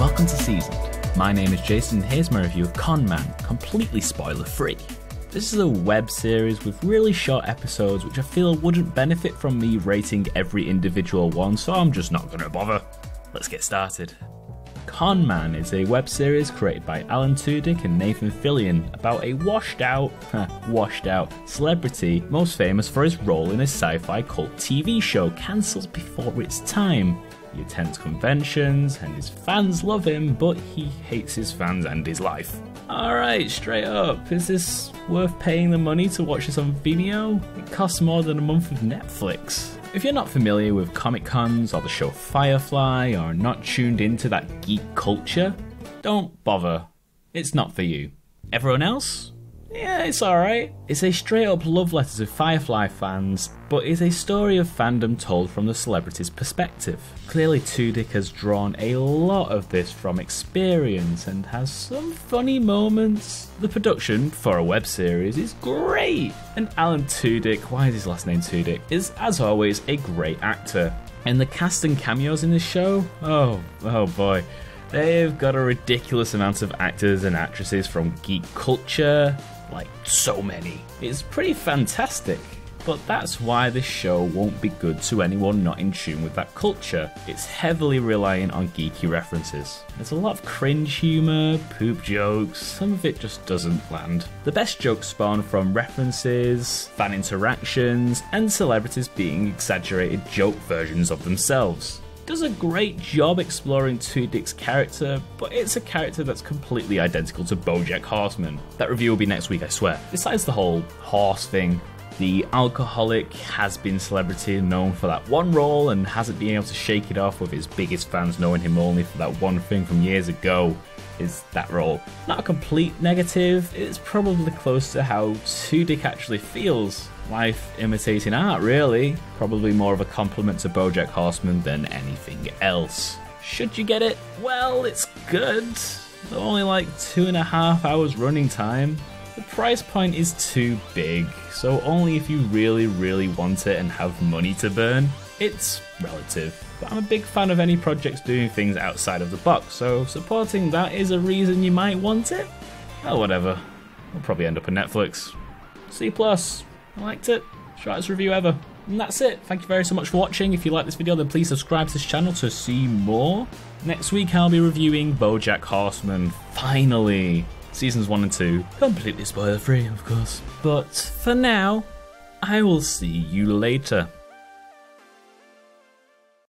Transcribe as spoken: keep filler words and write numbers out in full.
Welcome to Seasoned. My name is Jason and here's my review of Con Man, completely spoiler free. This is a web series with really short episodes which I feel wouldn't benefit from me rating every individual one, so I'm just not gonna bother. Let's get started. Con Man is a web series created by Alan Tudyk and Nathan Fillion about a washed out, washed out celebrity most famous for his role in a sci-fi cult T V show cancelled before its time. He attends conventions and his fans love him, but he hates his fans and his life. Alright, straight up, is this worth paying the money to watch this on Vimeo? It costs more than a month of Netflix. If you're not familiar with Comic Cons or the show Firefly or not tuned into that geek culture, don't bother. It's not for you. Everyone else? Yeah, it's alright. It's a straight up love letter to Firefly fans, but is a story of fandom told from the celebrity's perspective. Clearly Tudyk has drawn a lot of this from experience and has some funny moments. The production for a web series is great, and Alan Tudyk, why is his last name Tudyk, is as always a great actor. And the cast and cameos in this show? Oh, oh boy. They've got a ridiculous amount of actors and actresses from geek culture. Like, so many. It's pretty fantastic, but that's why this show won't be good to anyone not in tune with that culture. It's heavily reliant on geeky references. There's a lot of cringe humour, poop jokes, some of it just doesn't land. The best jokes spawn from references, fan interactions, and celebrities being exaggerated joke versions of themselves. Does a great job exploring Tudyk's character, but it's a character that's completely identical to Bojack Horseman. That review will be next week, I swear. Besides the whole horse thing, the alcoholic has-been celebrity known for that one role and hasn't been able to shake it off, with his biggest fans knowing him only for that one thing from years ago, is that role. Not a complete negative, it's probably close to how Tudyk actually feels. Life imitating art, really. Probably more of a compliment to Bojack Horseman than anything else. Should you get it? Well, it's good. Only like two and a half hours running time. The price point is too big, so only if you really, really want it and have money to burn. It's relative. But I'm a big fan of any projects doing things outside of the box, so supporting that is a reason you might want it. Oh, whatever. I'll probably end up on Netflix. C plus. I liked it. Shortest review ever. And that's it. Thank you very so much for watching. If you like this video, then please subscribe to this channel to see more. Next week I'll be reviewing Bojack Horseman, finally. Seasons one and two. Completely spoiler free, of course. But for now, I will see you later.